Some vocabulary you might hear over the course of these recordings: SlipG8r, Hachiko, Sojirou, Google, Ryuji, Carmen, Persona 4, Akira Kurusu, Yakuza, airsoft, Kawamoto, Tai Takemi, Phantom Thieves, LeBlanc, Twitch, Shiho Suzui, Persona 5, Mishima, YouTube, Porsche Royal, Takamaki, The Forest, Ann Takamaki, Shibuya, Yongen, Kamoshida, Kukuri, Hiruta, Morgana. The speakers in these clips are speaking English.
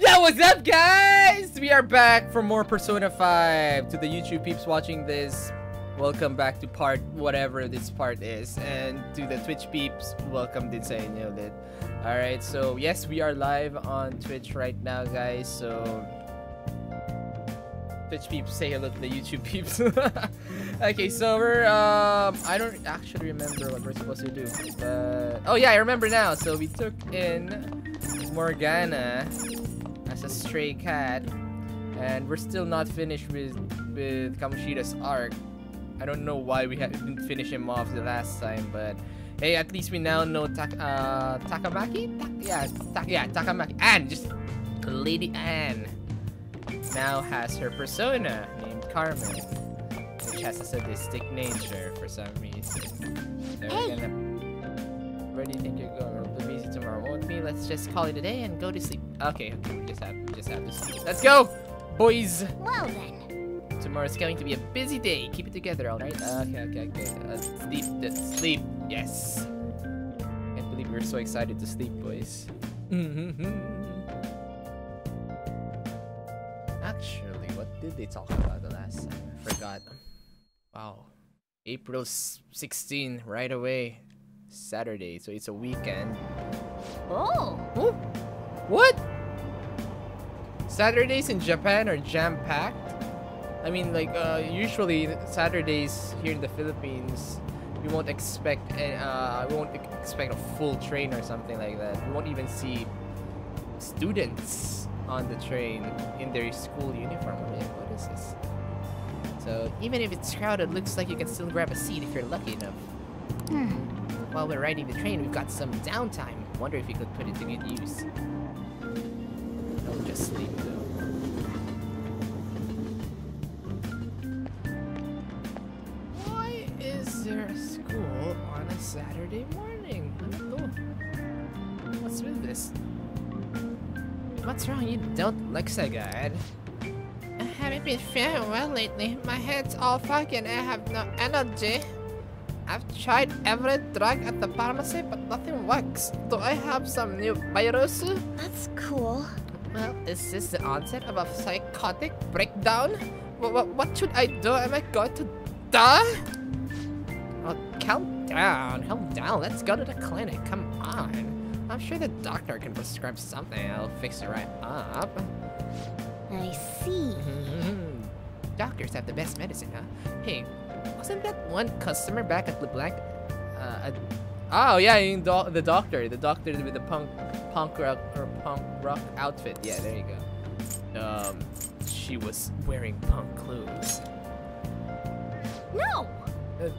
Yo, what's up, guys? We are back for more Persona 5. To the YouTube peeps watching this, welcome back to part whatever this part is. And to the Twitch peeps, welcome. Did say I nailed it. Alright, so yes, we are live on Twitch right now, guys. So, Twitch peeps, say hello to the YouTube peeps. Okay, so we're, I don't actually remember what we're supposed to do. But, oh yeah, I remember now. So we took in Morgana as a stray cat, and we're still not finished with Kamoshida's arc. I don't know why we didn't finish him off the last time, but hey, at least we now know Takamaki? Takamaki. Anne, just Lady Anne, now has her persona named Carmen, which has a sadistic nature for some reason. So hey. Where do you think you're going? We'll be busy tomorrow, won't we? Let's just call it a day and go to sleep. Okay, we just have to sleep. Let's go, boys! Well then. Tomorrow's going to be a busy day. Keep it together, alright? Okay. Sleep. Yes. Can't believe we're so excited to sleep, boys. Actually, what did they talk about the last time? I forgot. Wow. April 16, right away. Saturday, so it's a weekend. Oh! Ooh. What? Saturdays in Japan are jam-packed? I mean, like, usually Saturdays here in the Philippines, you won't expect a full train or something like that. You won't even see students on the train in their school uniform. What is this? So, even if it's crowded, looks like you can still grab a seat if you're lucky enough. Hmm. While we're riding the train, we've got some downtime. Wonder if we could put it to good use. Don't just sleep, though. Why is there a school on a Saturday morning? I don't know. What's with this? What's wrong? You don't look so good. I haven't been feeling well lately. My head's all foggy and I have no energy. I've tried every drug at the pharmacy, but nothing works. Do I have some new virus? That's cool. Well, is this the onset of a psychotic breakdown? What should I do? Am I going to die? Oh, calm down. Let's go to the clinic. Come on. I'm sure the doctor can prescribe something. I'll fix it right up. I see. Doctors have the best medicine, huh? Hey. Wasn't that one customer back at LeBlanc? Oh yeah, the doctor with the punk rock outfit. Yeah, there you go. She was wearing punk clothes. No,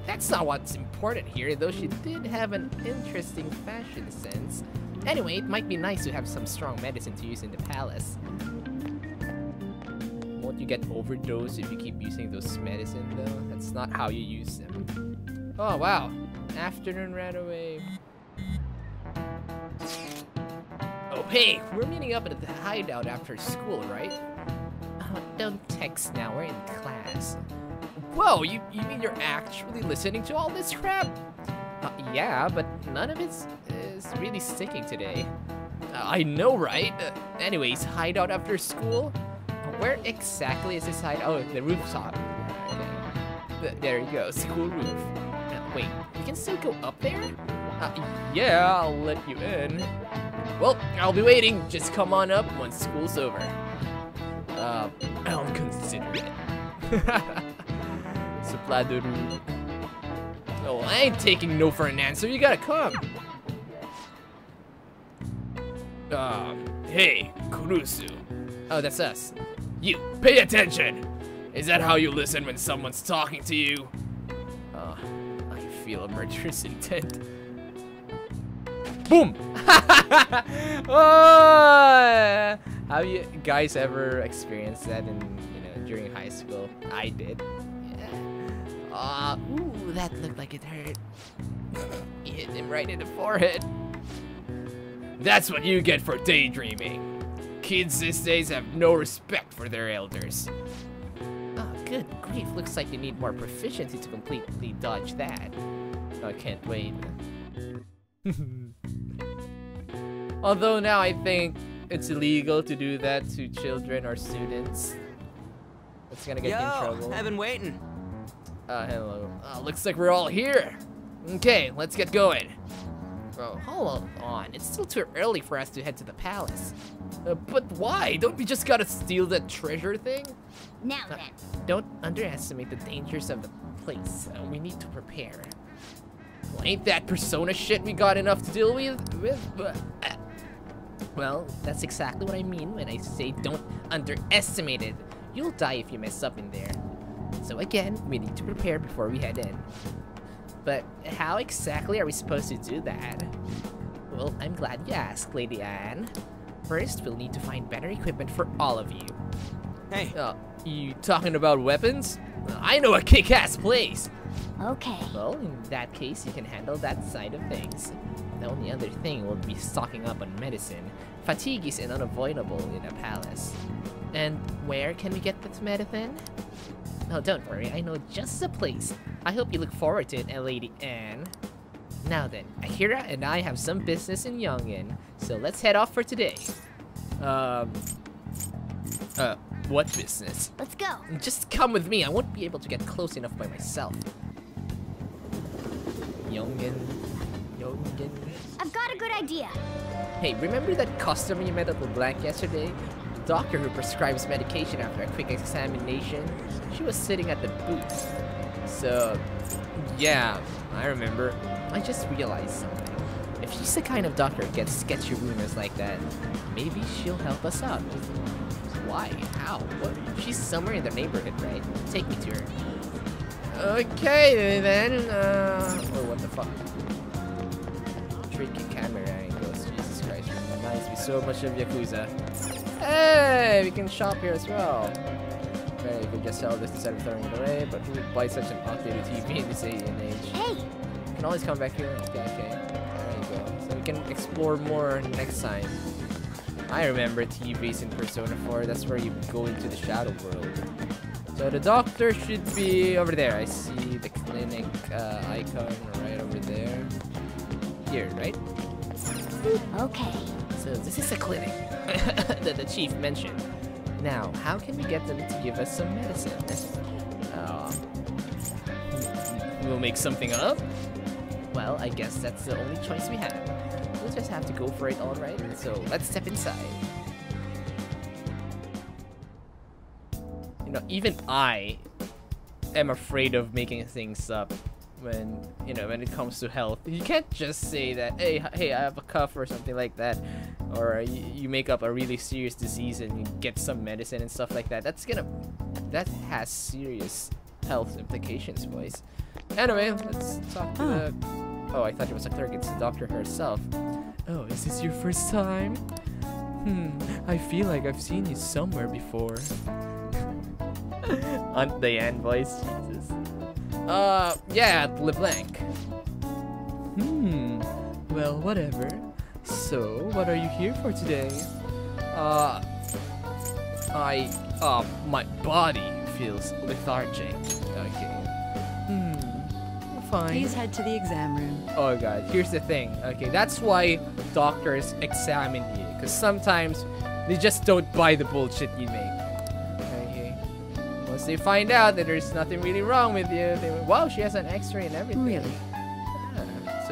that's not what's important here. Though she did have an interesting fashion sense. Anyway, it might be nice to have some strong medicine to use in the palace. Won't you get overdosed if you keep using those medicine though? That's not how you use them. Oh wow. Afternoon ran away. Oh hey, we're meeting up at the hideout after school, right? Oh, don't text now, we're in class. Whoa, you mean you're actually listening to all this crap? Yeah, but none of it is really sticking today. I know, right? Anyways, hideout after school? Where exactly is this hideout? Oh, the rooftop. Okay. There you go, school roof. Wait, we can still go up there? Yeah, I'll let you in. Well, I'll be waiting. Just come on up once school's over. I'll consider it. Supladuru. Oh, I ain't taking no for an answer. You gotta come. Hey, Kurusu. Oh, that's us. You, pay attention! Is that how you listen when someone's talking to you? Oh, I feel a murderous intent. Boom! Oh! Have you guys ever experienced that during high school? I did. Yeah. Ooh, that looked like it hurt. You hit him right in the forehead. That's what you get for daydreaming. Kids these days have no respect for their elders. Oh, good grief. Looks like you need more proficiency to completely dodge that. Oh, I can't wait. Although now I think It's illegal to do that to children or students. It's gonna get you in trouble. I've been waiting. Hello. Looks like we're all here. Okay, let's get going. Bro, hold on. It's still too early for us to head to the palace. But why? Don't we just gotta steal that treasure thing? Now then. Don't underestimate the dangers of the place. We need to prepare. Well, ain't that Persona shit we got enough to deal with? Well, that's exactly what I mean when I say don't underestimate it. You'll die if you mess up in there. So again, we need to prepare before we head in. But how exactly are we supposed to do that? Well, I'm glad you asked, Lady Anne. First, we'll need to find better equipment for all of you. Hey. You talking about weapons? I know a kick-ass place! Okay. Well, in that case, you can handle that side of things. The only other thing will be stocking up on medicine. Fatigue is unavoidable in a palace. And where can we get this medicine? Oh, don't worry, I know just the place. I hope you look forward to it, Lady Anne. Now then, Akira and I have some business in Yongen, so let's head off for today. What business? Let's go. Just come with me. I won't be able to get close enough by myself. Yongen. I've got a good idea. Hey, remember that customer you met at LeBlanc yesterday? The doctor who prescribes medication after a quick examination? She was sitting at the booth. So, yeah, I remember. I just realized something. If she's the kind of doctor who gets sketchy rumors like that, maybe she'll help us out. Why? How? What? She's somewhere in the neighborhood, right? Take me to her. Okay, then. Oh, what the fuck? Tricky camera angles. Jesus Christ, it reminds me so much of Yakuza. Hey, we can shop here as well. You could just sell this instead of throwing it away, but who would buy such an outdated TV in this day and age? Hey! You can always come back here. Okay. There you go. So we can explore more next time. I remember TVs in Persona 4. That's where you go into the shadow world. So the doctor should be over there. I see the clinic icon right over there. Here, right? Okay. So this is a clinic that the chief mentioned. Now, how can we get them to give us some medicine? We'll make something up? Well, I guess that's the only choice we have. We'll just have to go for it, alright? So, let's step inside. You know, even I am afraid of making things up when, you know, when it comes to health. You can't just say that, hey, I have a cough or something like that. Or you make up a really serious disease and you get some medicine and stuff like that. That has serious health implications, boys. Anyway, let's talk to the... Oh, I thought it was a clerk. It's the doctor herself. Oh, is this your first time? I feel like I've seen you somewhere before. Aunt Diane voice, Jesus. Yeah, at LeBlanc. Well, whatever. So, what are you here for today? My body feels lethargic. Okay. Fine. Please head to the exam room. Oh god, here's the thing. Okay, that's why doctors examine you. Because sometimes they just don't buy the bullshit you make. Okay. Once they find out that there's nothing really wrong with you, they went, wow, she has an x-ray and everything. Really?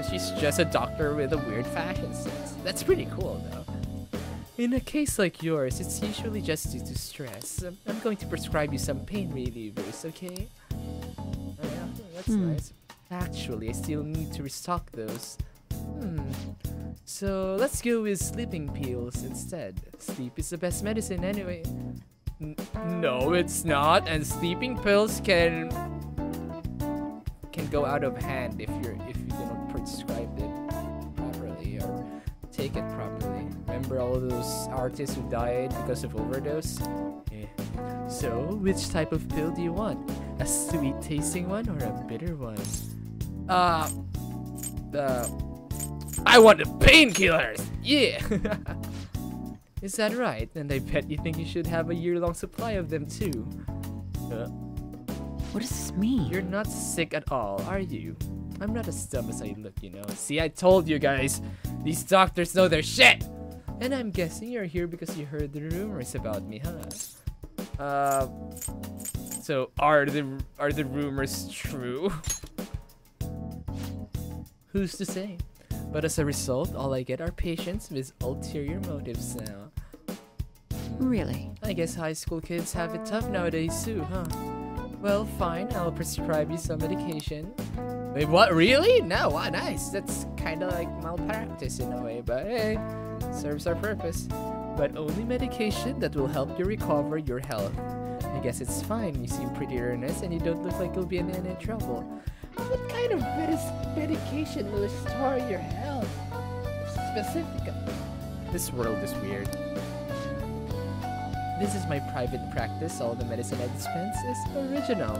She's just a doctor with a weird fashion sense. That's pretty cool, though. In a case like yours, it's usually just due to stress. I'm going to prescribe you some pain relievers, okay? Yeah, that's nice. Actually, I still need to restock those. So let's go with sleeping pills instead. Sleep is the best medicine anyway. No, it's not. And sleeping pills can go out of hand if you don't prescribed it properly or take it properly. Remember all those artists who died because of overdose? Yeah. So, which type of pill do you want? A sweet tasting one or a bitter one? I want the painkillers! Yeah! Is that right? And I bet you think you should have a year-long supply of them too. What does this mean? You're not sick at all, are you? I'm not as dumb as I look, you know. See, I told you guys, these doctors know their shit! And I'm guessing you're here because you heard the rumors about me, huh? So are the rumors true? Who's to say? But as a result, all I get are patients with ulterior motives now. Really? I guess high school kids have it tough nowadays too, huh? Well, fine, I'll prescribe you some medication. Wait, what? Really? No, wow, nice. That's kind of like malpractice in a way, but hey, serves our purpose. But only medication that will help you recover your health. I guess it's fine. You seem pretty earnest and you don't look like you'll be in any trouble. What kind of medication will restore your health? Specifically. This world is weird. This is my private practice. All the medicine I dispense is original.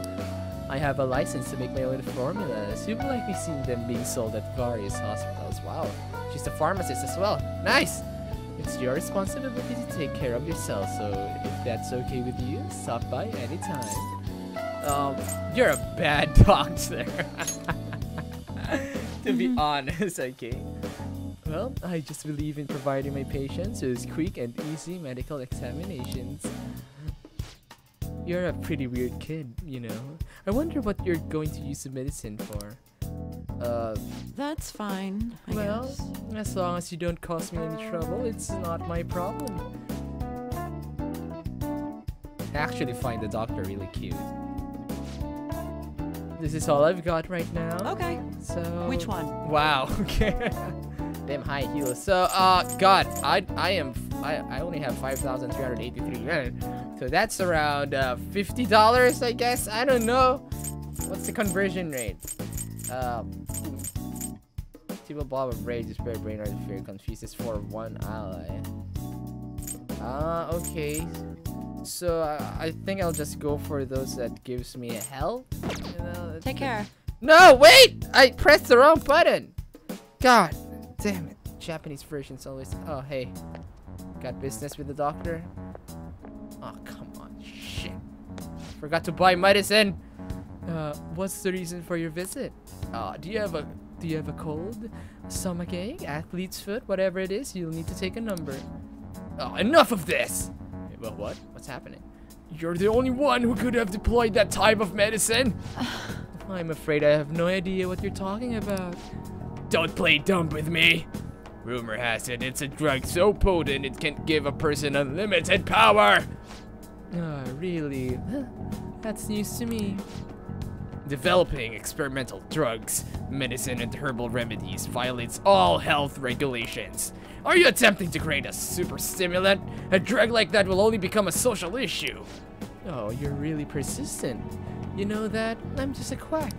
I have a license to make my own formulas. You've likely seen them being sold at various hospitals. Wow, she's a pharmacist as well. Nice! It's your responsibility to take care of yourself, so if that's okay with you, stop by anytime. You're a bad doctor. To be honest, okay. Well, I just believe in providing my patients with quick and easy medical examinations. You're a pretty weird kid, you know. I wonder what you're going to use the medicine for. That's fine, I guess. Well, as long as you don't cause me any trouble, it's not my problem. I actually find the doctor really cute. This is all I've got right now. Okay. So... which one? Wow, okay. Damn high heels. So, God, I only have 5,383 yen. So that's around $50, I guess. I don't know. What's the conversion rate? People blob of rage, despair, brain, or fear, confuses for one ally. Okay. So I think I'll just go for those that gives me a health. You know, take care. No, wait! I pressed the wrong button. God. Damn it, Japanese version's always... oh, hey. Got business with the doctor? Oh, come on. Shit. Forgot to buy medicine. What's the reason for your visit? Do you have a cold? Stomachache? Athlete's foot? Whatever it is, you'll need to take a number. Oh, enough of this! Well, what? What's happening? You're the only one who could have deployed that type of medicine! I'm afraid I have no idea what you're talking about. Don't play dumb with me. Rumor has it it's a drug so potent it can give a person unlimited power. Oh, really? That's news to me. Developing experimental drugs, medicine, and herbal remedies violates all health regulations. Are you attempting to create a super stimulant? A drug like that will only become a social issue. Oh, you're really persistent. You know that? I'm just a quack.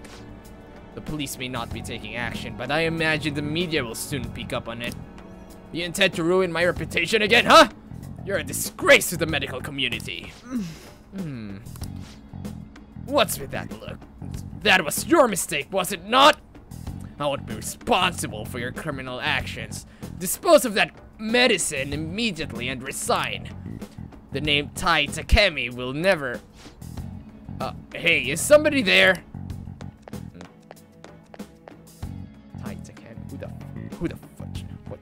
The police may not be taking action, but I imagine the media will soon pick up on it. You intend to ruin my reputation again, huh? You're a disgrace to the medical community. Hmm. What's with that look? That was your mistake, was it not? I would be responsible for your criminal actions. Dispose of that medicine immediately and resign. The name Tai Takemi will never... hey, is somebody there? Who the fudge? What?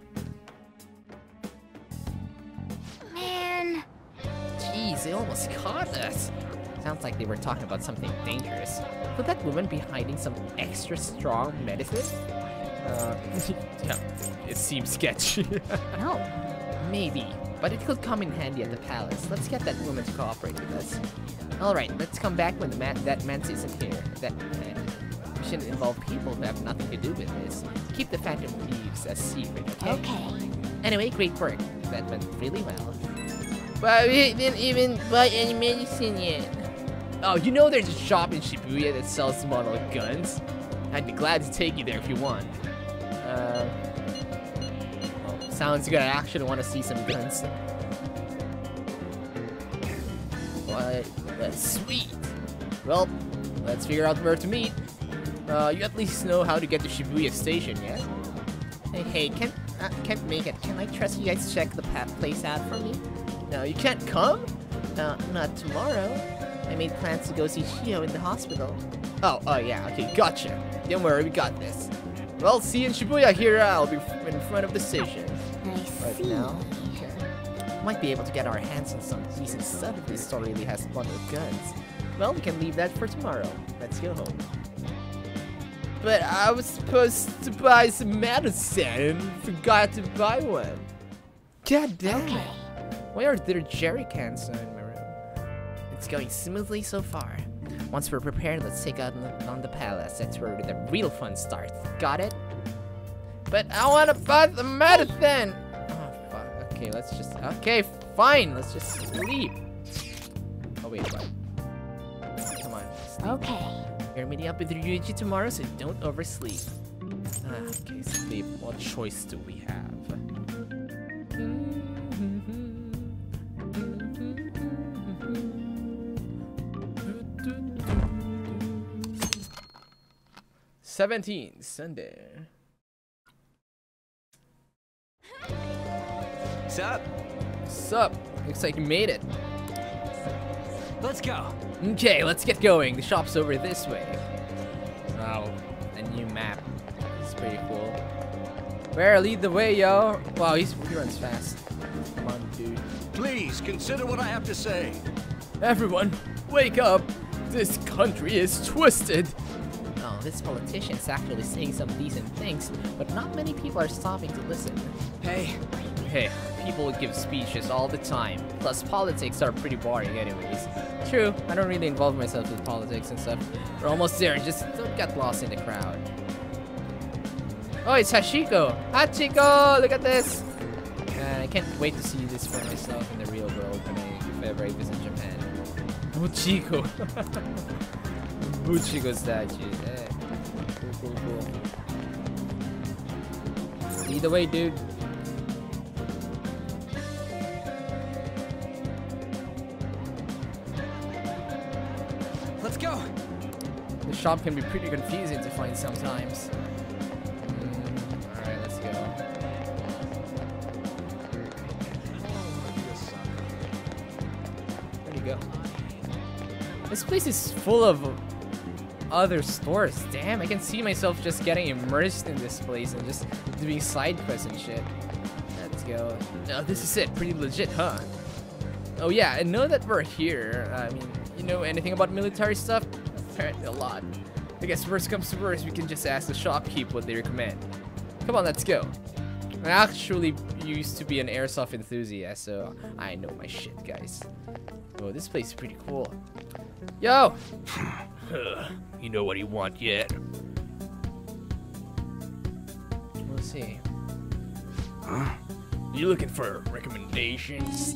Man. Jeez, they almost caught us. Sounds like they were talking about something dangerous. Could that woman be hiding some extra strong medicine? Yeah, it seems sketchy. No. Maybe. But it could come in handy at the palace. Let's get that woman to cooperate with us. Alright, let's come back when that man isn't here. That man. Shouldn't involve people who have nothing to do with this. Keep the Phantom Thieves a secret, okay? Okay. Anyway, great work. That went really well. But we didn't even buy any medicine yet. Oh, you know there's a shop in Shibuya that sells model guns? I'd be glad to take you there if you want. Well, sounds good. I actually want to see some guns. What? That's sweet. Well, let's figure out where to meet. You at least know how to get to Shibuya Station, yeah? Hey, can't make it. Can I trust you guys to check the place out for me? No, you can't come? Not tomorrow. I made plans to go see Shiho in the hospital. Oh, yeah, okay, gotcha. Don't worry, we got this. Well, see you in Shibuya. Here, I'll be in front of the station. I see. Right now. Might be able to get our hands on some decent stuff if this store really has a bunch of guns. Well, we can leave that for tomorrow. Let's go home. But I was supposed to buy some medicine and forgot to buy one. God damn it. Why are there jerry cans in my room? It's going smoothly so far. Once we're prepared, let's take out on the palace. That's where the real fun starts. Got it? But I wanna buy the medicine! Oh, fuck. Okay, let's just... Okay, fine! Let's just sleep. Oh, wait, what? Come on. Sleep. Okay. We're meeting up with Ryuji tomorrow, so don't oversleep. Okay, sleep. What choice do we have? Sunday. Sup? Sup? Looks like you made it. Let's go. Okay, let's get going. The shop's over this way. Wow, a new map. It's pretty cool. Where? Lead the way, yo. Wow, he runs fast. Come on, dude. Please consider what I have to say. Everyone, wake up. This country is twisted. Oh, this politician is actually saying some decent things, but not many people are stopping to listen. Hey. Hey, people give speeches all the time. Plus, politics are pretty boring anyways. True, I don't really involve myself with politics and stuff. We're almost there, just don't get lost in the crowd. Oh, it's Hachiko! Hachiko! Look at this! I can't wait to see this for myself in the real world if ever I visit Japan. Hachiko! Hachiko statue. Hey. Cool, cool, cool. Either way, dude. The shop can be pretty confusing to find sometimes. Alright, let's go. Where'd you go? This place is full of other stores. Damn, I can see myself just getting immersed in this place and just doing side quests and shit. Let's go. No, this is it. Pretty legit, huh? Oh yeah, and know that we're here. I mean, you know anything about military stuff? Apparently a lot. I guess worst comes to worst, we can just ask the shopkeep what they recommend. Come on, let's go. I actually used to be an airsoft enthusiast, so I know my shit, guys. Oh, this place is pretty cool. Yo! You know what you want yet? We'll see. Huh? You looking for recommendations?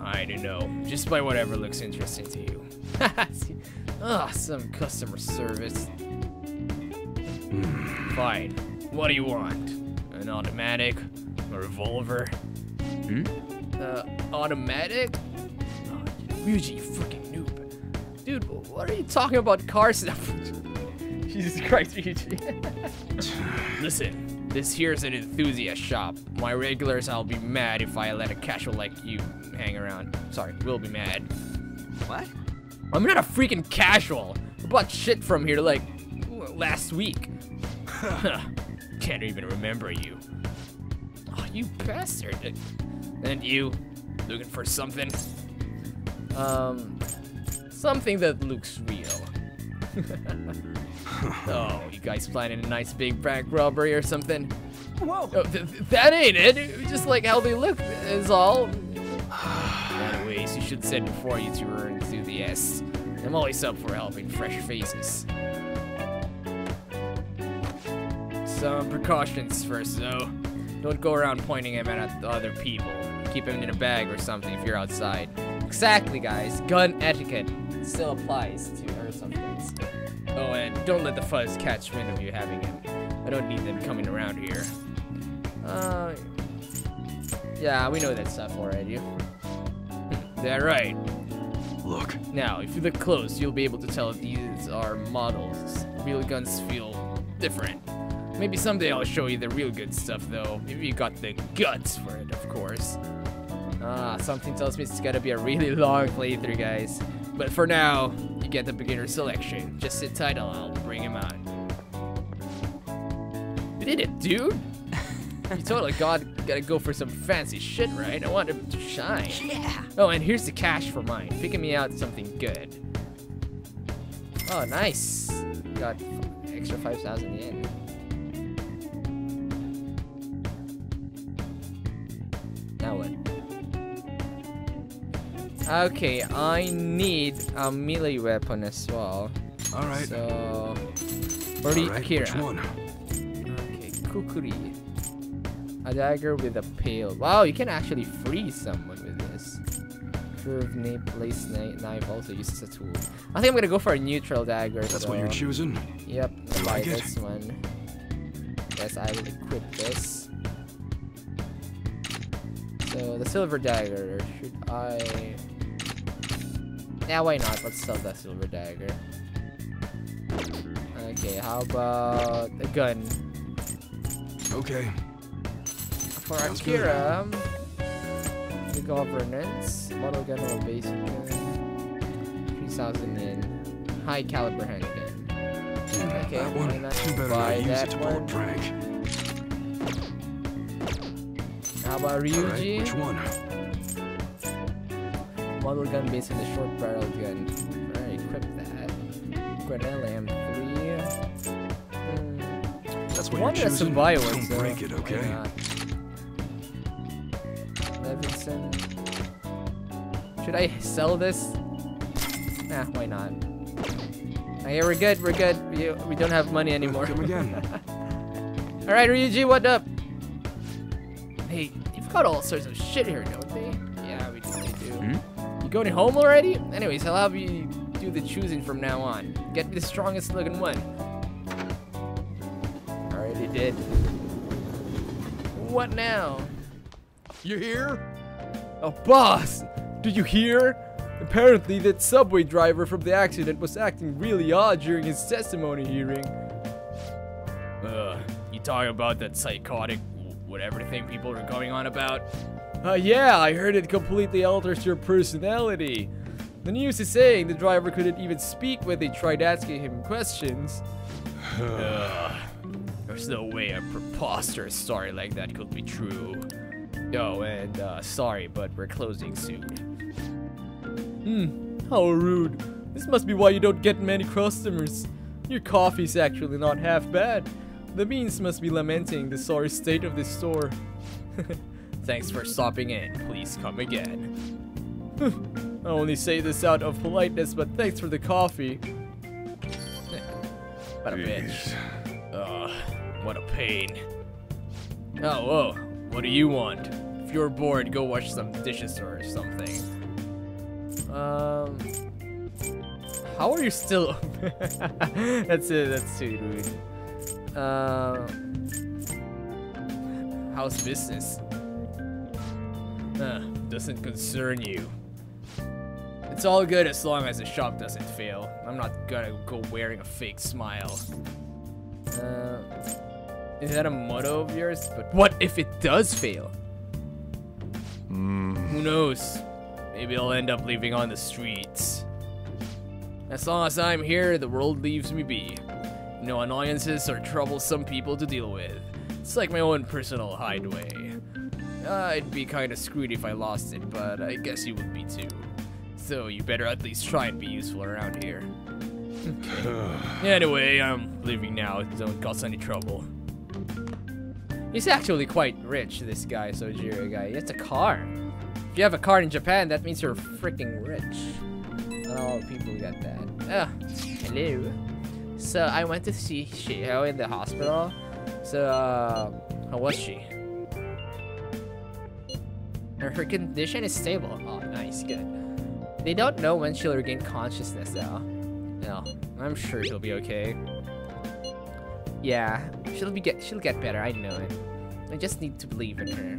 I don't know. Just buy whatever looks interesting to you. Awesome customer service. Fine. What do you want? An automatic? A revolver? Hmm? Automatic? Oh, Ryuji, you freaking noob. Dude, what are you talking about car stuff? Jesus Christ, Ryuji. Listen, this here's an enthusiast shop. My regulars, I'll be mad if I let a casual like you hang around. Sorry, we'll be mad. What? I'm not a freaking casual. I bought shit from here like last week. Can't even remember you. Oh, you bastard. And you, looking for something? Something that looks real. Oh, you guys planning a nice big bank robbery or something? Whoa. Oh, that ain't it. Just like how they look is all. Anyways, you should send before you two were enthusiasts. I'm always up for helping fresh faces. Some precautions first, though. Don't go around pointing them at other people. Keep them in a bag or something if you're outside. Exactly, guys. Gun etiquette still applies to her sometimes. Oh, and don't let the fuzz catch wind of you having them. I don't need them coming around here. Yeah, we know that stuff already. That right. Look. Now, if you look close, you'll be able to tell if these are models. Real guns feel different. Maybe someday I'll show you the real good stuff, though. If you got the guts for it, of course. Something tells me it's gotta be a really long playthrough, guys. But for now, you get the beginner selection. Just sit tight, I'll bring him on. Did it, dude? You totally gotta go for some fancy shit, right? I want to shine. Yeah. Oh, and here's the cash for mine. Picking me out something good. Oh, nice. Got extra 5,000 yen. Now what? Okay, I need a melee weapon as well. All right. So, Akira. Which one? Okay, Kukuri. A dagger with a pail. Wow, you can actually freeze someone with this. Curved nape lace knife also uses a tool. I think I'm gonna go for a neutral dagger. That's so. What you're choosing? Yep, I'll buy this one. Yes, I will equip this. So, the silver dagger. Should I... Yeah, why not? Let's sell that silver dagger. Okay, how about a gun? Okay. For Akira, the governance, model gun or basic gun, 3,000 in high caliber handgun. Okay, that one. Buy that one. How about Ryuji? Right, which one? Model gun based on the short barrel gun. Alright, equip that. Grenelle M3. That's what you're choosing. Don't break it, okay? Should I sell this? Nah, why not? Okay, we're good, we're good. We don't have money anymore. Come again. Alright, Ryuji, what up? Hey, you've got all sorts of shit here, don't they? Yeah, we totally do. Hmm? You going home already? Anyways, I'll have you do the choosing from now on. Get the strongest looking one. Already did. What now? You hear? Oh, boss! Do you hear? Apparently that subway driver from the accident was acting really odd during his testimony hearing. You talking about that psychotic whatever thing people are going on about? Yeah, I heard it completely alters your personality. The news is saying the driver couldn't even speak when they tried asking him questions. There's no way a preposterous story like that could be true. Oh, and sorry, but we're closing soon. Hmm, how rude. This must be why you don't get many customers. Your coffee's actually not half bad. The beans must be lamenting the sorry state of this store. Thanks for stopping in. Please come again. I only say this out of politeness, but thanks for the coffee. What a bitch. What a pain. Oh, whoa. What do you want? If you're bored, go wash some dishes or something. How are you still? That's it. That's too rude. How's business? Doesn't concern you. It's all good as long as the shop doesn't fail. I'm not gonna go wearing a fake smile. Is that a motto of yours? But what if it does fail? Who knows? Maybe I'll end up living on the streets. As long as I'm here, the world leaves me be. No annoyances or troublesome people to deal with. It's like my own personal hideaway. I'd be kinda screwed if I lost it, but I guess you would be too. So you better at least try and be useful around here. Anyway, I'm leaving now. It don't cause any trouble. He's actually quite rich, this guy, Sojirou guy. He has a car. If you have a car in Japan, that means you're freaking rich. Not all people get that. Hello. So, I went to see Shiho in the hospital. So, how was she? Her condition is stable. Oh, nice, good. They don't know when she'll regain consciousness, though. No, I'm sure she'll be okay. Yeah, she'll get better, I know it. I just need to believe in her.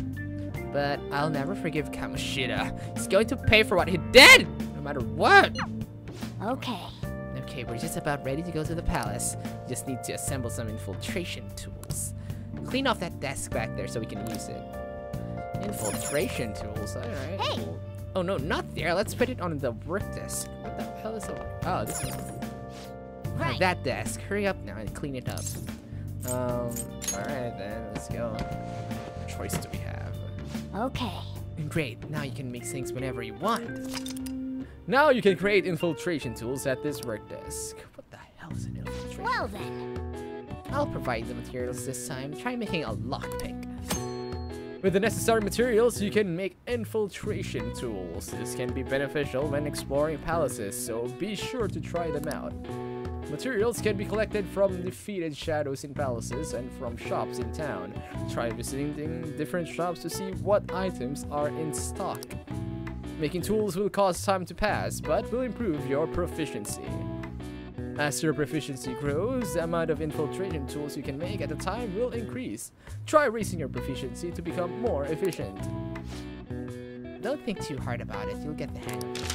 But I'll never forgive Kamoshida. He's going to pay for what he did, no matter what. Okay. Okay, we're just about ready to go to the palace. We just need to assemble some infiltration tools. Clean off that desk back there so we can use it. Infiltration tools, alright. Hey! Oh no, not there, let's put it on the work desk. What the hell is it? Oh, this one. Right. That desk. Hurry up now and clean it up. Alright then, let's go. choice do we have? Okay. Great, now you can mix things whenever you want. Now you can create infiltration tools at this work desk. What the hell is an infiltration? Well then. I'll provide the materials this time. Try making a lockpick. With the necessary materials, you can make infiltration tools. This can be beneficial when exploring palaces, so be sure to try them out. Materials can be collected from defeated shadows in palaces and from shops in town. Try visiting different shops to see what items are in stock. Making tools will cause time to pass, but will improve your proficiency. As your proficiency grows, the amount of infiltration tools you can make at a time will increase. Try raising your proficiency to become more efficient. Don't think too hard about it, you'll get the hang of it.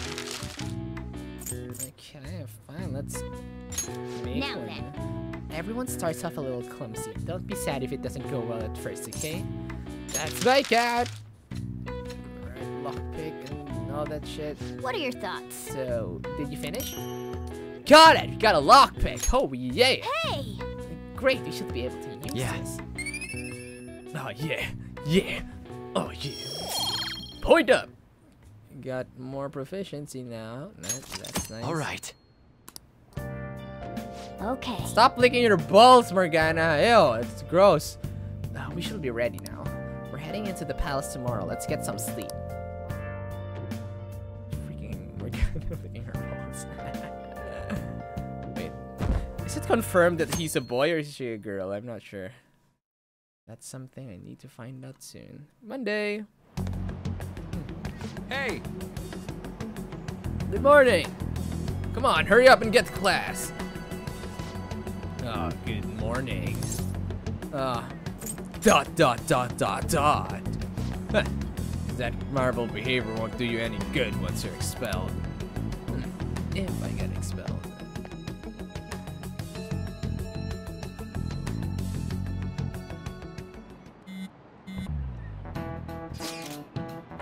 Okay, fine, let's make now one. Then. Everyone starts off a little clumsy. Don't be sad if it doesn't go well at first, okay? That's my cat! Alright, lockpick and all that shit. What are your thoughts? So, did you finish? Got it! Got a lockpick! Oh, yeah! Hey! Great, we should be able to use this. Oh, yeah. Yeah. Oh, yeah. Point up! Got more proficiency now. That's nice. Alright. Okay. Stop licking your balls, Morgana. Ew, it's gross. Oh, we should be ready now. We're heading into the palace tomorrow. Let's get some sleep. Freaking Morgana licking her balls. Is it confirmed that he's a boy or is she a girl? I'm not sure. That's something I need to find out soon. Monday! Hey! Good morning! Come on, hurry up and get to class! Oh, good morning. ... That marble behavior won't do you any good once you're expelled. If I get expelled.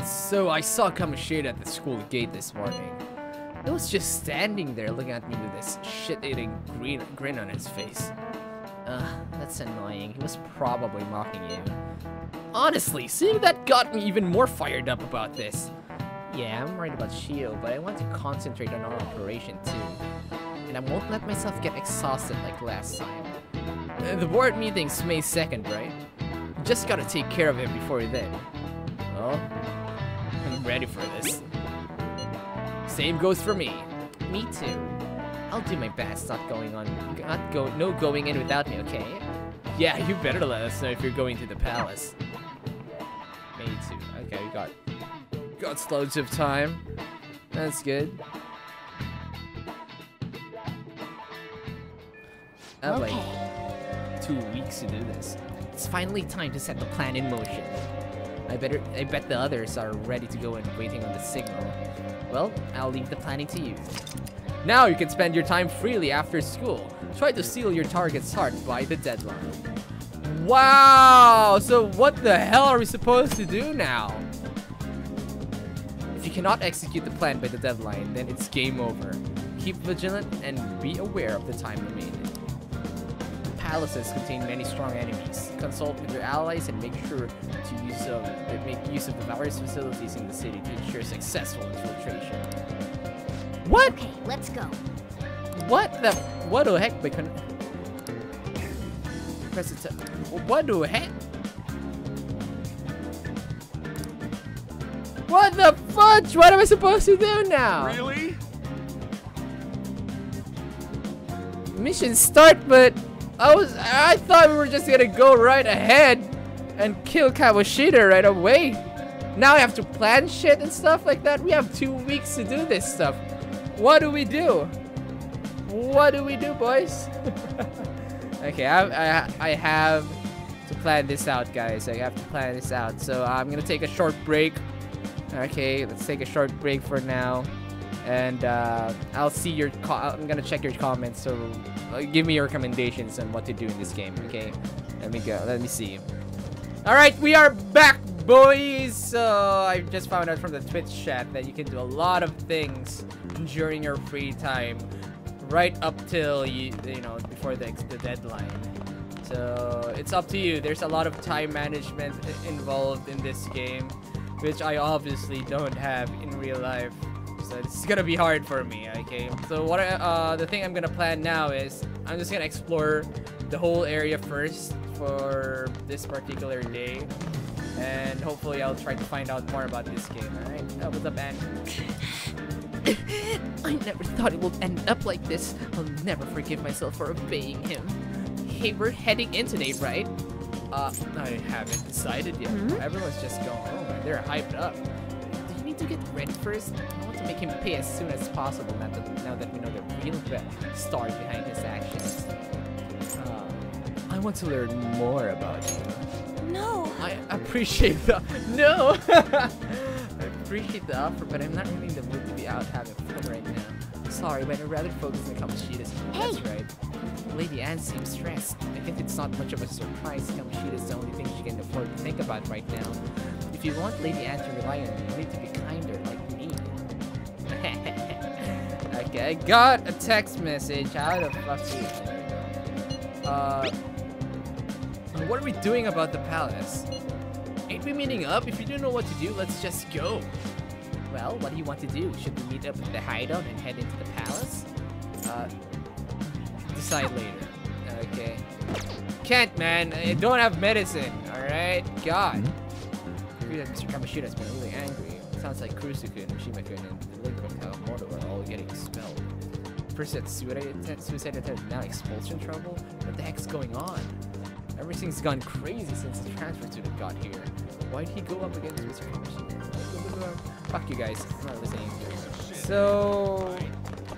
So I saw Kamoshida at the school gate this morning. It was just standing there looking at me with this shit-eating grin on his face. Ugh, that's annoying. He was probably mocking you. Honestly, seeing that got me even more fired up about this. Yeah, I'm worried about Shio, but I want to concentrate on our operation too. And I won't let myself get exhausted like last time. The board meeting's May 2nd, right? Just gotta take care of him before then. Oh. I'm ready for this. Same goes for me. Me too. I'll do my best no going in without me, okay? Yeah, you better let us know if you're going to the palace. Me too. Okay, we got loads of time. That's good. I have like 2 weeks to do this. It's finally time to set the plan in motion. I bet the others are ready to go and waiting on the signal. Well, I'll leave the planning to you. Now you can spend your time freely after school. Try to steal your target's heart by the deadline. Wow! So what the hell are we supposed to do now? If you cannot execute the plan by the deadline, then it's game over. Keep vigilant and be aware of the time remaining. Palaces contain many strong enemies. Consult with your allies and make sure to make use of the various facilities in the city to ensure successful infiltration. What? Okay, let's go. What the heck? What the heck? What the fudge? What am I supposed to do now? Really? Mission start, but. I thought we were just gonna go right ahead and kill Kamoshida right away. Now I have to plan shit and stuff like that. We have 2 weeks to do this stuff. What do we do? What do we do, boys? Okay, I have to plan this out, guys. I have to plan this out. So I'm gonna take a short break. Okay, let's take a short break for now. And I'll see your. I'm gonna check your comments. So give me your recommendations on what to do in this game. Okay, let me go. Let me see. All right, we are back, boys. So I just found out from the Twitch chat that you can do a lot of things during your free time, right up till you know before the deadline. So it's up to you. There's a lot of time management involved in this game, which I obviously don't have in real life. So it's gonna be hard for me, okay? So what the thing I'm gonna plan now is I'm just gonna explore the whole area first for this particular day, and hopefully I'll try to find out more about this game, alright? Oh, what's up, Anne? I never thought it would end up like this. I'll never forgive myself for obeying him. Hey, we're heading in today, right? I haven't decided yet. Mm-hmm. Everyone's just going over. They're hyped up. Do you need to get ready first? I want to make him pay as soon as possible now that we know the real story behind his actions. I want to learn more about you. No! I appreciate the... No! I appreciate the offer, but I'm not really in the mood to be out having fun right now. Sorry, but I'd rather focus on Kamoshida's. Hey! That's right. Lady Anne seems stressed. I think it's not much of a surprise. Kamoshida's the only thing she can afford to think about right now. If you want Lady Anne to rely on you, you need to be kinder like me. Okay, I got a text message. How the fuck do you think? What are we doing about the palace? Ain't we meeting up? If you don't know what to do, let's just go. Well, what do you want to do? Should we meet up at the hideout and head into the palace? Decide later. Okay. Can't, man. I don't have medicine. Alright? God. Mr. Kamoshida's been really angry. Sounds like Kurusu-kun, Mishima-kun, and the delinquent Kawamoto are all getting expelled. First at suicide attempt, now expulsion trouble? What the heck's going on? Everything's gone crazy since the transfer student got here. Why'd he go up against Mr. Kamoshida? Fuck you guys. I'm not listening to you. So...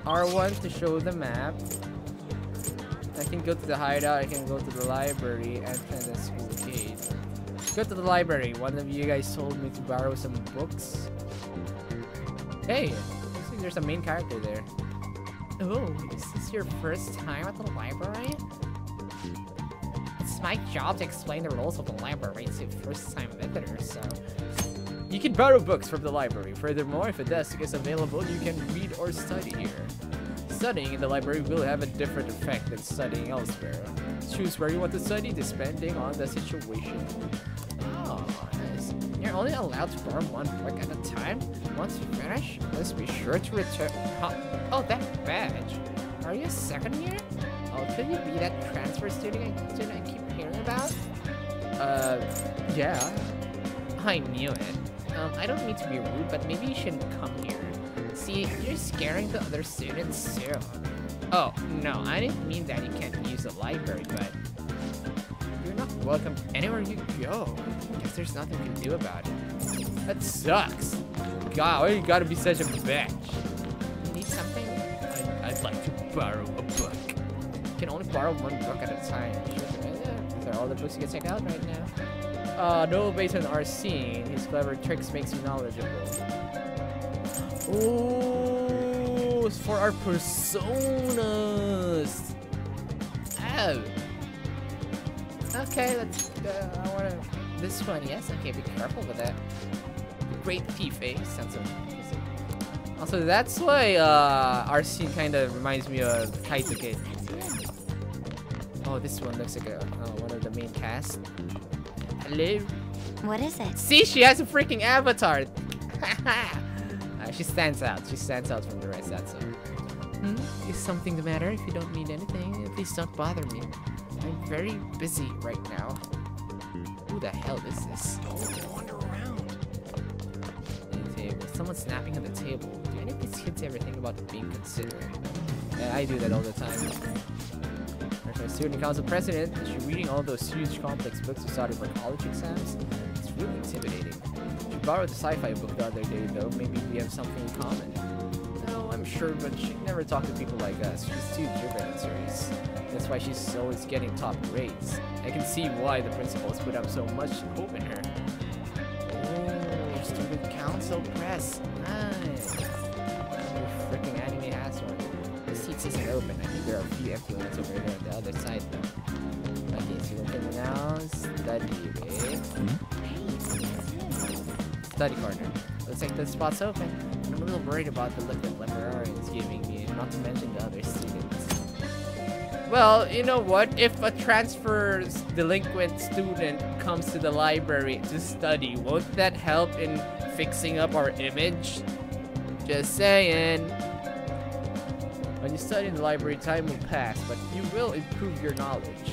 R1 to show the map. I can go to the hideout, I can go to the library, and the school gate. Go to the library. One of you guys told me to borrow some books. Hey, looks like there's a main character there. Oh, is this your first time at the library? It's my job to explain the rules of the library to first-time visitors, so... You can borrow books from the library. Furthermore, if a desk is available, you can read or study here. Studying in the library will have a different effect than studying elsewhere. Choose where you want to study depending on the situation. Oh, nice. You're only allowed to borrow one book at a time. Once you finish, let's be sure to return. Huh. Oh, that badge. Are you second year? Oh, could you be that transfer student I keep hearing about? Yeah. I knew it. I don't mean to be rude, but maybe you shouldn't come here. See, you're scaring the other students too. Oh, no, I didn't mean that you can't use the library, but... You're not welcome anywhere you go. Guess there's nothing you can do about it. That sucks. God, why you gotta be such a bitch? You need something? I'd like to borrow a book. You can only borrow one book at a time. These are all the books you can check out right now. No, based on RC, his clever tricks makes you knowledgeable. Oh, it's for our personas. Oh. Okay, let's go. I wanna. This one, yes? Okay, be careful with that. Great thief, eh? Sounds amazing. Also, that's why our scene kind of reminds me of Kaitoke. Oh, this one looks like one of the main cast. Hello? What is it? See, she has a freaking avatar! Haha! She stands out. She stands out from the rest, that's all. Hmm? Is something the matter? If you don't need anything, please don't bother me. I'm very busy right now. Who the hell is this? Don't wander around. Someone's snapping at the table. Do any of these kids ever think about being considerate? Yeah, I do that all the time. Our student council president, is she reading all those huge complex books we started for college exams? It's really intimidating. I borrowed the sci-fi book the other day, though. Maybe we have something in common. No, I'm sure, but she'd never talk to people like us. She's too driven and serious. That's why she's always getting top grades. I can see why the principals put up so much hope in her. Oh, student council press. Nice. Oh, freaking anime has one. The seats isn't open. I think there are a few empty ones over there on the other side, though. Okay, so we can now study, study corner. Looks like the spot's open. I'm a little worried about the look that librarians giving me, not to mention the other students. Well, you know what? If a transfer delinquent student comes to the library to study, won't that help in fixing up our image? Just saying. When you study in the library, time will pass, but you will improve your knowledge.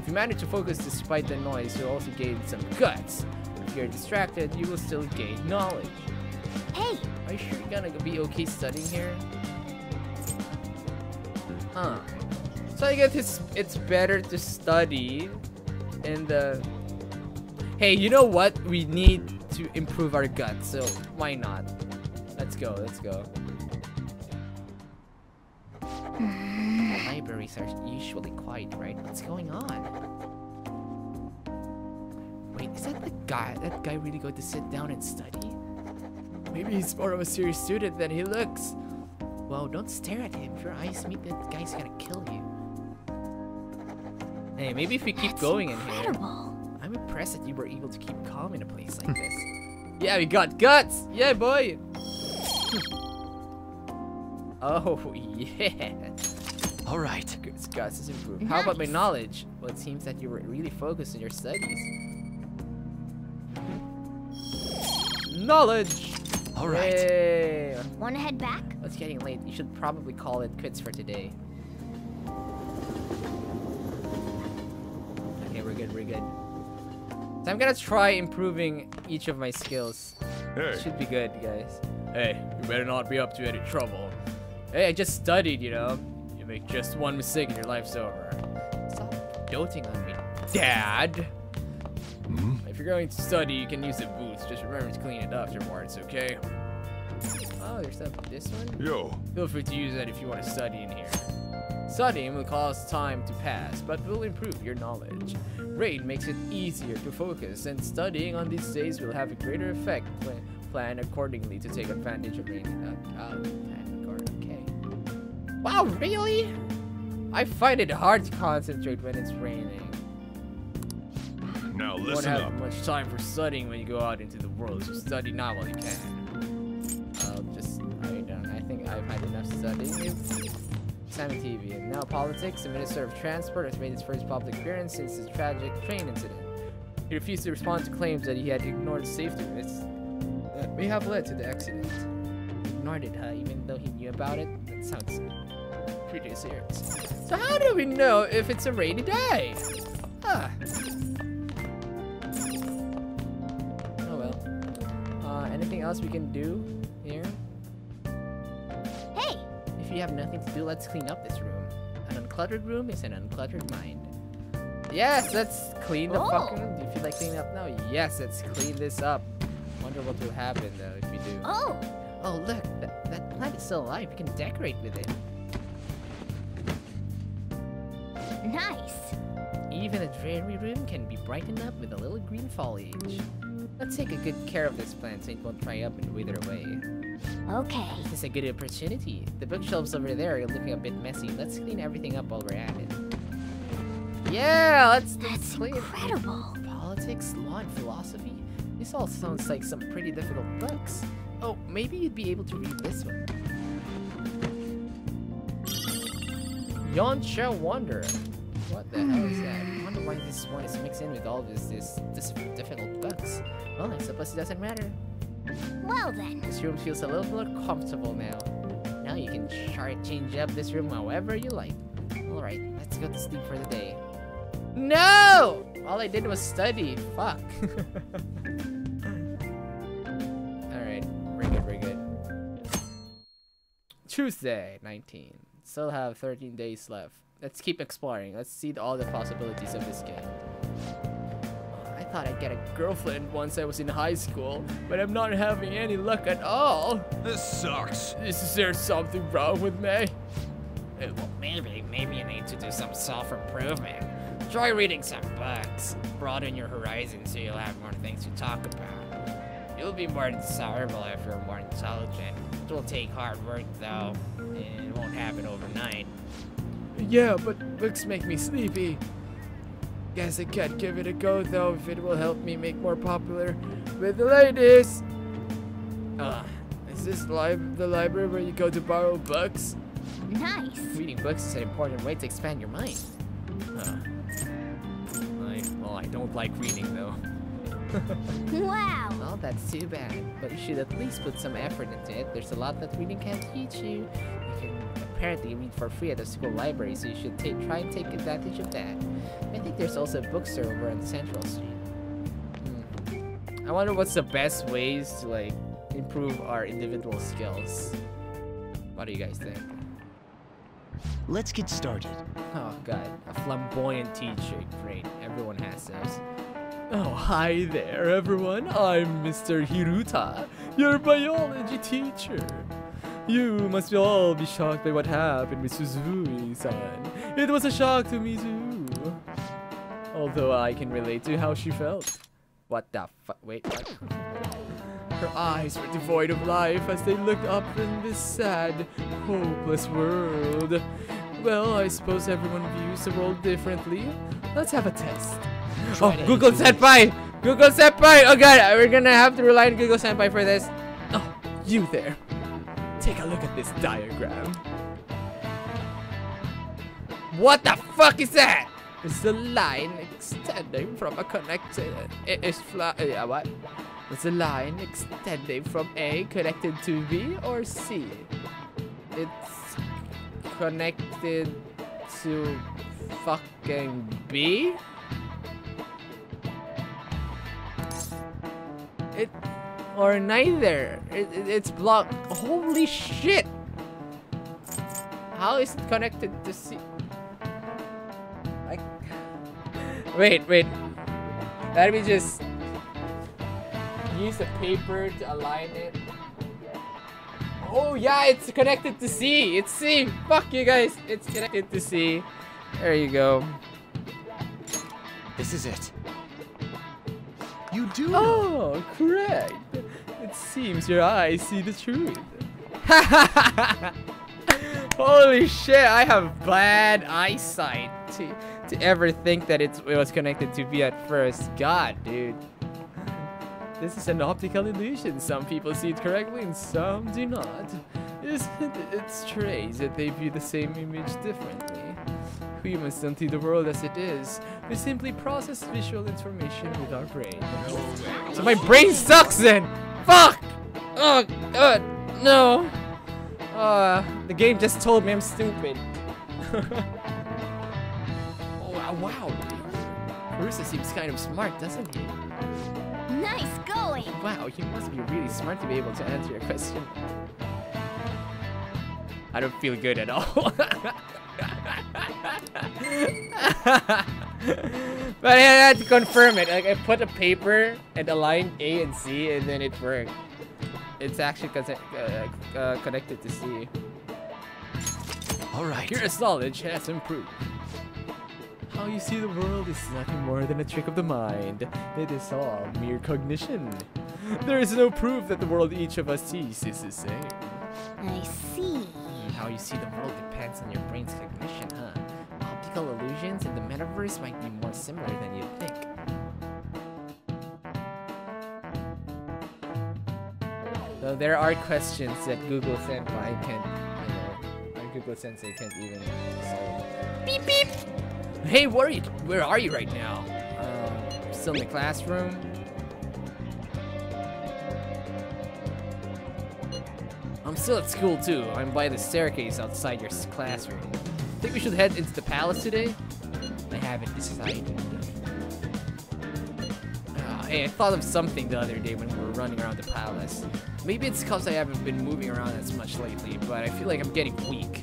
If you manage to focus despite the noise, you'll also gain some guts. If you're distracted, you will still gain knowledge. Hey! Are you sure you're gonna be okay studying here? Huh. So I guess it's better to study in the... Hey, you know what? We need to improve our guts, so why not? Let's go, let's go. Libraries are usually quiet, right? What's going on? Wait, is that the guy? That guy really going to sit down and study? Maybe he's more of a serious student than he looks. Well, don't stare at him. If your eyes meet, that guy's gonna kill you. Hey, maybe if we keep going incredible. In here. I'm impressed that you were able to keep calm in a place like this. Yeah, we got guts! Yeah, boy! Oh, yeah. Alright. Guts is improved. Nice. How about my knowledge? Well, it seems that you were really focused on your studies. Knowledge! Alright. Hey. Wanna head back? Oh, it's getting late. You should probably call it quits for today. Okay, we're good, we're good. So I'm gonna try improving each of my skills. Hey. Should be good, guys. Hey, you better not be up to any trouble. Hey, I just studied, you know. You make just one mistake and your life's over. Stop doting on me, Dad! Mm-hmm. If you're going to study, you can use the boots. Just remember to clean it afterwards, okay? Oh, there's that, this one? Yo. Feel free to use that if you want to study in here. Studying will cause time to pass, but will improve your knowledge. Raid makes it easier to focus, and studying on these days will have a greater effect. Plan accordingly to take advantage of rain. Okay. Wow, really? I find it hard to concentrate when it's raining. Now listen up. You won't have much time for studying when you go out into the world, so study now while you can. I'll just write down. I think I've had enough studying. Simon TV. And now politics. The Minister of Transport has made his first public appearance since the tragic train incident. He refused to respond to claims that he had ignored safety risks that may have led to the accident. Ignored it, huh? Even though he knew about it? That sounds pretty serious. So how do we know if it's a rainy day? Huh. Anything else we can do here? Hey! If you have nothing to do, let's clean up this room. An uncluttered room is an uncluttered mind. Yes, let's clean the fucking... Do you feel like cleaning up now? Yes, let's clean this up. Wonder what will happen, though, if we do. Oh! Oh, look! That plant is still alive. We can decorate with it. Nice! Even a dreary room can be brightened up with a little green foliage. Let's take a good care of this plant so it won't dry up and wither away. Okay. This is a good opportunity. The bookshelves over there are looking a bit messy. Let's clean everything up while we're at it. Yeah, let's clean. Incredible. Politics, law, and philosophy? This all sounds like some pretty difficult books. Oh, maybe you'd be able to read this one. Yoncha Wonder. What the hell is that? I wonder why this one is mixed in with all this difficult books. Well, I suppose it doesn't matter. Well then. This room feels a little more comfortable now. Now you can change up this room however you like. Alright, let's go to sleep for the day. No! All I did was study. Fuck. Alright, we're good, we're good. Tuesday, 19. Still have 13 days left. Let's keep exploring. Let's see all the possibilities of this game. I thought I'd get a girlfriend once I was in high school, but I'm not having any luck at all. This sucks. Is there something wrong with me? Well, maybe you need to do some self-improvement. Try reading some books. Broaden your horizon so you'll have more things to talk about. You'll be more desirable if you're more intelligent. It will take hard work though, and it won't happen overnight. Yeah, but books make me sleepy. Guess I can't give it a go though if it will help me make more popular with the ladies. Is this the library where you go to borrow books? Nice. Reading books is an important way to expand your mind. Huh. I don't like reading, though. Wow. Oh, that's too bad. But you should at least put some effort into it. There's a lot that reading can't teach you. You can apparently read for free at the school library, so you should try and take advantage of that. I think there's also a bookstore over on Central Street. I wonder what's the best ways to, like, improve our individual skills. What do you guys think? Let's get started. Oh god, a flamboyant teacher. Great, everyone has those. Oh, hi there, everyone. I'm Mr. Hiruta, your biology teacher. You must all be shocked by what happened with Suzui-san. It was a shock to me too. Although I can relate to how she felt. What the fuck? Wait, what? Her eyes were devoid of life as they looked up in this sad, hopeless world. Well, I suppose everyone views the world differently. Let's have a test. Oh, Google Senpai! Google Senpai! Oh god, we're gonna have to rely on Google Senpai for this. Oh, you there. Take a look at this diagram. What the fuck is that? It's the line extending from a connected... what? It's a line extending from A connected to B or C. It's connected to fucking B? It... or neither. It's blocked. Holy shit! How is it connected to C? Wait. Let me just use the paper to align it. Oh yeah, it's connected to C. It's C. Fuck you guys. It's connected to C. There you go. This is it. You do know. Oh, correct. It seems your eyes see the truth. Holy shit, I have bad eyesight. To ever think that it was connected to B at first. God, dude. This is an optical illusion. Some people see it correctly and some do not. Isn't it strange that they view the same image differently? Humans don't see the world as it is. We simply process visual information with our brain. So my brain sucks then! Fuck! Oh, God, no. The game just told me I'm stupid. Wow, Kurusu seems kind of smart, doesn't he? Nice going! Wow, you must be really smart to be able to answer your question. I don't feel good at all. But I had to confirm it. Like, I put a paper and aligned A and C and then it worked. It's actually connected to C. Alright. Your knowledge has improved. How you see the world is nothing more than a trick of the mind. It is all mere cognition. There is no proof that the world each of us sees is the same. I see. How you see the world depends on your brain's cognition, huh? Optical illusions in the metaverse might be more similar than you'd think. Though there are questions that Google Senpai can't, or Google Sensei can't even solve. Beep beep! Hey, where are you right now? Still in the classroom? I'm still at school too. I'm by the staircase outside your classroom. Think we should head into the palace today? I haven't decided. Hey, I thought of something the other day when we were running around the palace. Maybe it's because I haven't been moving around as much lately, but I feel like I'm getting weak.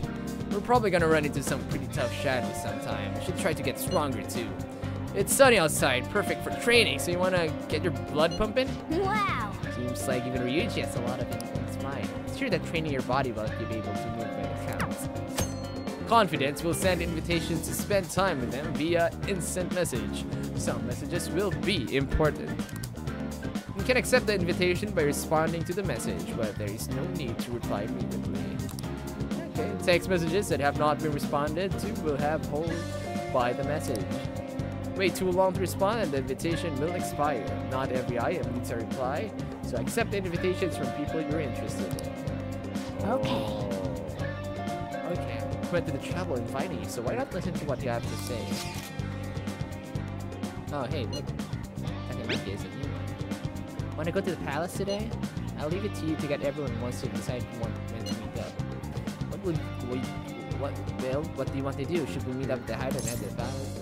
We're probably gonna run into some pretty tough shadows sometime. We should try to get stronger too. It's sunny outside, perfect for training, so you wanna get your blood pumping? Wow! Seems like even Ryuji has a lot of it. It's mine. It's true that training your body will be able to move when it counts. Confidence will send invitations to spend time with them via instant message. Some messages will be important. You can accept the invitation by responding to the message, but there is no need to reply immediately. Text messages that have not been responded to will have hold by the message. Wait too long to respond and the invitation will expire. Not every item needs a reply, so accept invitations from people you're interested in. Okay. Okay. recommended the travel inviting, so why not listen to what they have to say? Oh, hey, look. Takamaki is a new one. Wanna go to the palace today? I'll leave it to you to get everyone who wants to decide when to meet up. What do you want to do? Should we meet up at the hideout and the palace?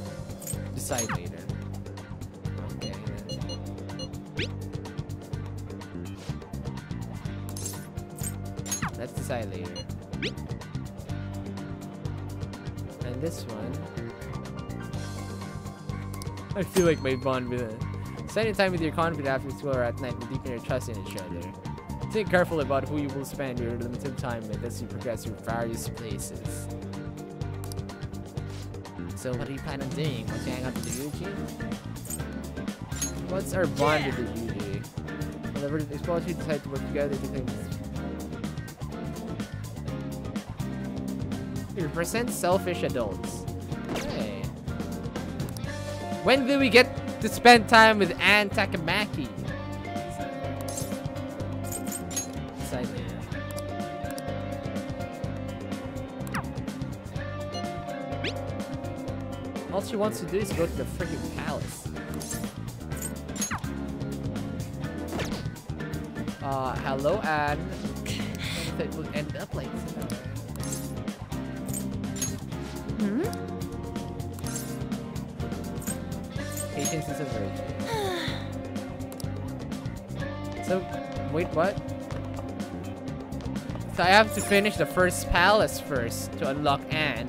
Decide later. Okay. Let's decide later. And this one, I feel like my bond with it. Spending time with your confidant after school or at night will deepen your trust in each other. Think careful about who you will spend your limited time with as you progress through various places. So what do you plan on doing? Want to hang out with the Ryuji? What's our bond with the Ryuji? Whenever the explorers decide to work together, they think they represent selfish adults. Okay. When do we get to spend time with Ann Takamaki? Decidedly. All she wants to do is go to the freaking palace. Hello, Ann. It will end up like that. Hmm? Patience is a virtue. So, wait, what? So I have to finish the first palace first to unlock Anne.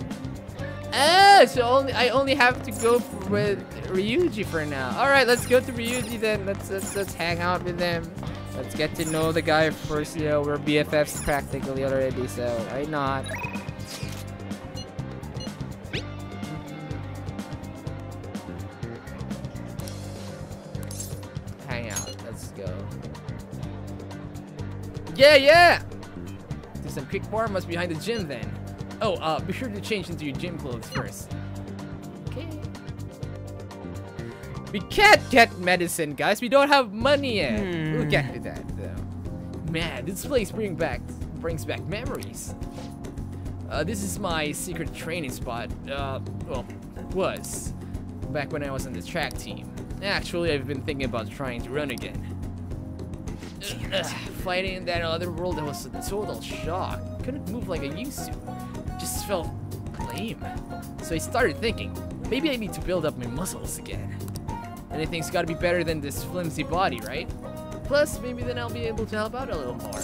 Ah, so I only have to go with Ryuji for now. All right, let's go to Ryuji then. Let's hang out with them. Let's get to know the guy first. You know, we're BFFs practically already, so why not? Yeah, yeah! There's some quick warm-ups behind the gym then. Oh, be sure to change into your gym clothes first. Okay. We can't get medicine, guys. We don't have money yet. We'll get to that, though. Man, this place brings back memories. This is my secret training spot. Well, was. Back when I was on the track team. Actually, I've been thinking about trying to run again. Fighting in that other world, it was a total shock. Couldn't move like I used to. Just felt lame. So I started thinking, maybe I need to build up my muscles again. Anything's gotta be better than this flimsy body, right? Plus, maybe then I'll be able to help out a little more.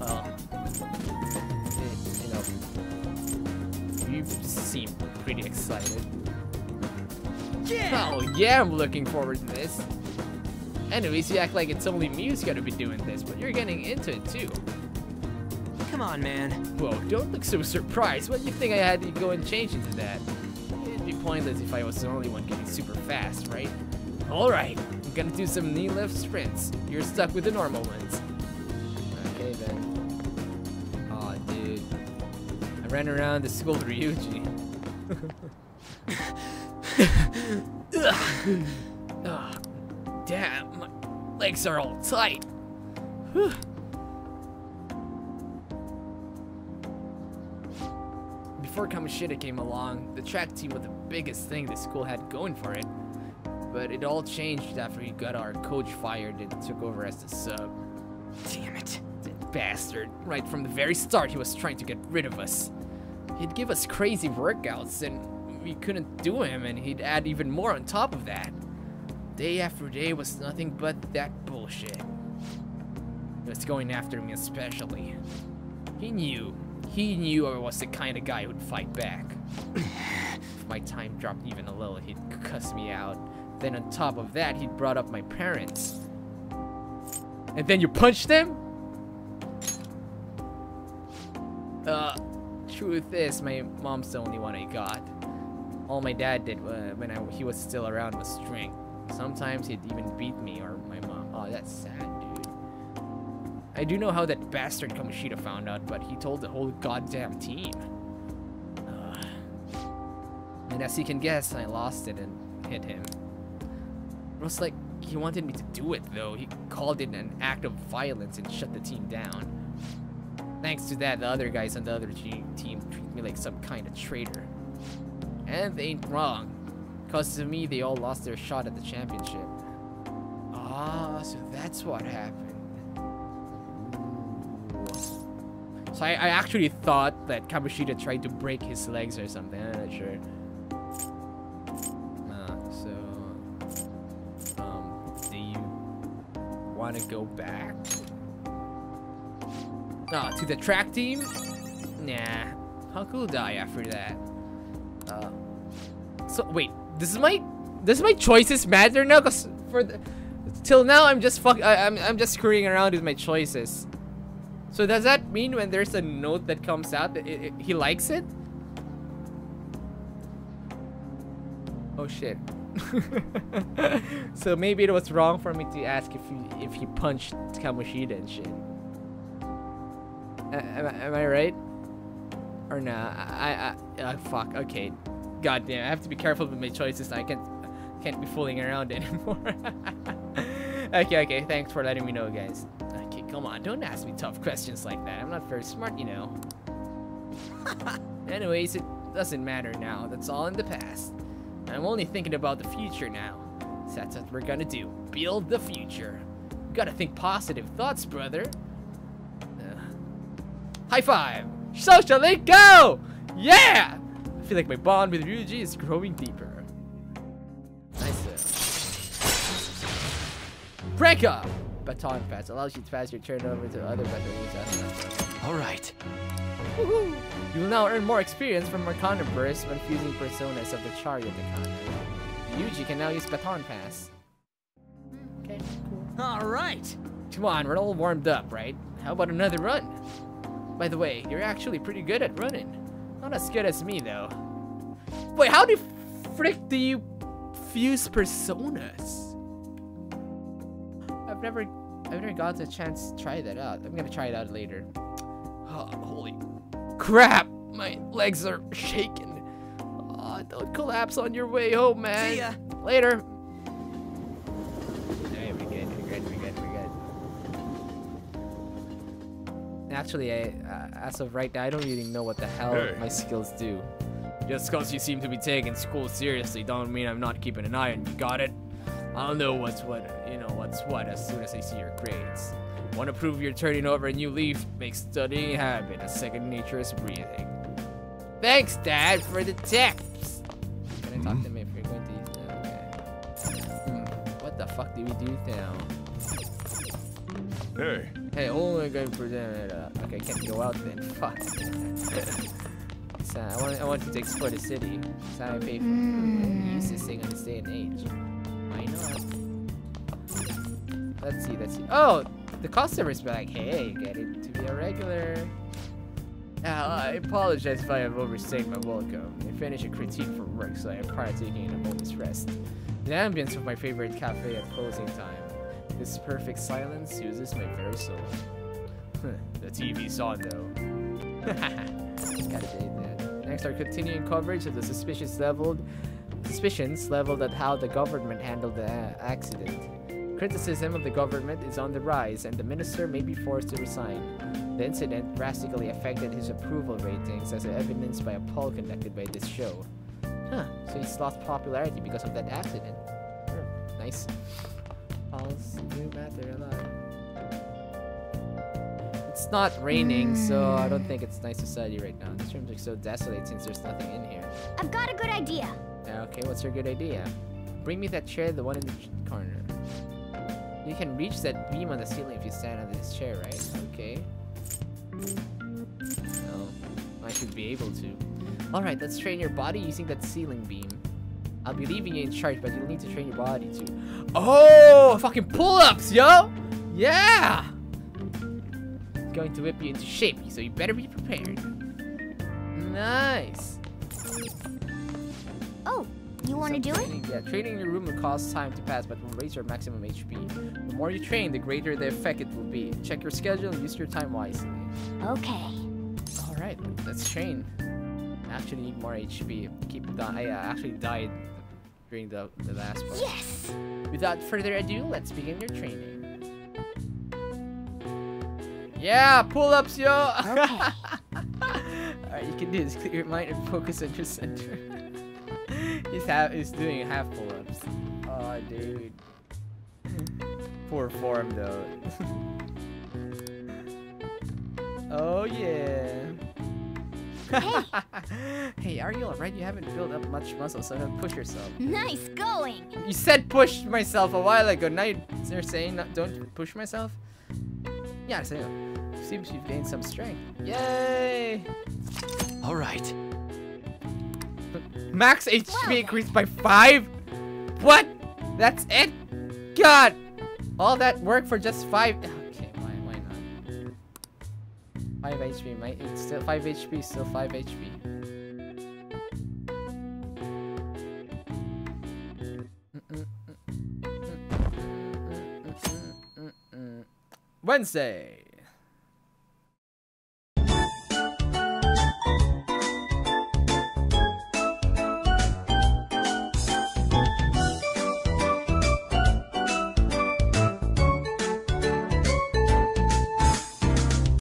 Well, you seem pretty excited. Yeah. Oh yeah, I'm looking forward to this. Anyways, you act like it's only me who's gonna be doing this, but you're getting into it too. Come on, man. Whoa, don't look so surprised. What do you think I had to go and change into that? It'd be pointless if I was the only one getting super fast, right? Alright, I'm gonna do some knee lift sprints. You're stuck with the normal ones. Okay, then. Aw, oh, dude. I ran around the school with Ryuji. Ugh. Damn, my legs are all tight. Whew. Before Kamoshida came along, the track team was the biggest thing the school had going for it. But it all changed after we got our coach fired and took over as the sub. Damn it. That bastard. Right from the very start, he was trying to get rid of us. He'd give us crazy workouts and we couldn't do him, and he'd add even more on top of that. Day after day was nothing but that bullshit. He was going after me especially. He knew I was the kind of guy who'd fight back. If my time dropped even a little, he'd cuss me out. Then on top of that, he'd brought up my parents. And then you punched them? Truth is, my mom's the only one I got. All my dad did when he was still around was drink. Sometimes he'd even beat me or my mom. Oh, that's sad, dude. I do know how that bastard Kamoshida found out, but he told the whole goddamn team. And as you can guess, I lost it and hit him. It was like he wanted me to do it, though. He called it an act of violence and shut the team down. Thanks to that, the other guys on the other team me like some kind of traitor. And they ain't wrong, cause to me they all lost their shot at the championship. Ah, so that's what happened. So I actually thought that Kamoshida tried to break his legs or something, I'm not sure. Do you want to go back? Ah, to the track team? Nah, how could die after that? So wait, does my choices matter now? Cause for the, till now I'm just screwing around with my choices. So does that mean when there's a note that comes out that he likes it? Oh shit. So maybe it was wrong for me to ask if he punched Kamoshida and shit. Am I right? Or nah? Fuck. Okay. God damn, I have to be careful with my choices. I can't be fooling around anymore. Okay, thanks for letting me know, guys. Okay, come on, don't ask me tough questions like that. I'm not very smart, you know. Anyways, it doesn't matter now. That's all in the past. I'm only thinking about the future now. So that's what we're gonna do. Build the future. You gotta think positive thoughts, brother. High five! Social link, go! Yeah! I feel like my bond with Ryuji is growing deeper. Nice. Break up! Baton pass allows you to pass your turn over to other batons. Alright. Woohoo! You will now earn more experience from Morgana bursts when fusing personas of the Chariot Akana. Ryuji can now use Baton Pass. Okay, cool. Alright! Come on, we're all warmed up, right? How about another run? By the way, you're actually pretty good at running. Not as good as me, though. Wait, how the frick do you fuse personas? I've never got a chance to try that out. I'm gonna try it out later. Oh, holy crap! My legs are shaking. Oh, don't collapse on your way home, man. See ya. Later. Hey, we're good. Actually, as of right now, I don't really know what the hell my skills do. Just cause you seem to be taking school seriously don't mean I'm not keeping an eye on you, got it? I'll know what's what, you know what's what as soon as I see your grades. Want to prove you're turning over a new leaf? Make studying a habit, a second nature is breathing. Thanks, Dad, for the tips! Can I talk to my frequently? Okay. What the fuck do we do now? Hey, only going for dinner. Okay, I can't go out then. Fuck. So I want to explore the city. So I pay for use this thing on this day and age. Why not? Let's see. Oh! The customers be like, hey, get it to be a regular. I apologize if I have overstayed my welcome. I finished a critique for work, so I am prior taking a moment's rest. The ambience of my favorite cafe at closing time. This perfect silence soothes my very soul. The TV's on, though. Gotta say that. Next, our continuing coverage of the suspicions leveled at how the government handled the accident. Criticism of the government is on the rise, and the minister may be forced to resign. The incident drastically affected his approval ratings, as evidenced by a poll conducted by this show. Huh, so he's lost popularity because of that accident. Nice. Polls do matter a lot. It's not raining, so I don't think it's nice to study right now. This room's like so desolate since there's nothing in here. I've got a good idea. Okay, what's your good idea? Bring me that chair, the one in the corner. You can reach that beam on the ceiling if you stand on this chair, right? Okay. No, I should be able to. Alright, let's train your body using that ceiling beam. I'll be leaving you in charge, but you'll need to train your body too. Oh, fucking pull-ups, yo! Yeah! It's going to whip you into shape, so you better be prepared. Nice. Oh. You want to do it? Yeah, training in your room will cause time to pass, but will raise your maximum HP. The more you train, the greater the effect it will be. Check your schedule and use your time wisely. Okay. Alright, let's train. I actually need more HP. I actually died during the last part. Yes! Without further ado, let's begin your training. Yeah, pull-ups, yo! Okay. Alright, you can do this. Clear your mind and focus on your center. He's doing half pull-ups. Aw, dude. Poor form, though. Oh, yeah. Hey. Hey, are you alright? You haven't built up much muscle, so don't push yourself. Nice going! You said push myself a while ago. Now you're saying not, don't push myself? Yeah, so seems you've gained some strength. Yay! Alright. Max HP increased by 5? What? That's it? God! All that work for just 5? Okay, why not? 5 HP, mate. It's still 5 HP, still 5 HP. Wednesday!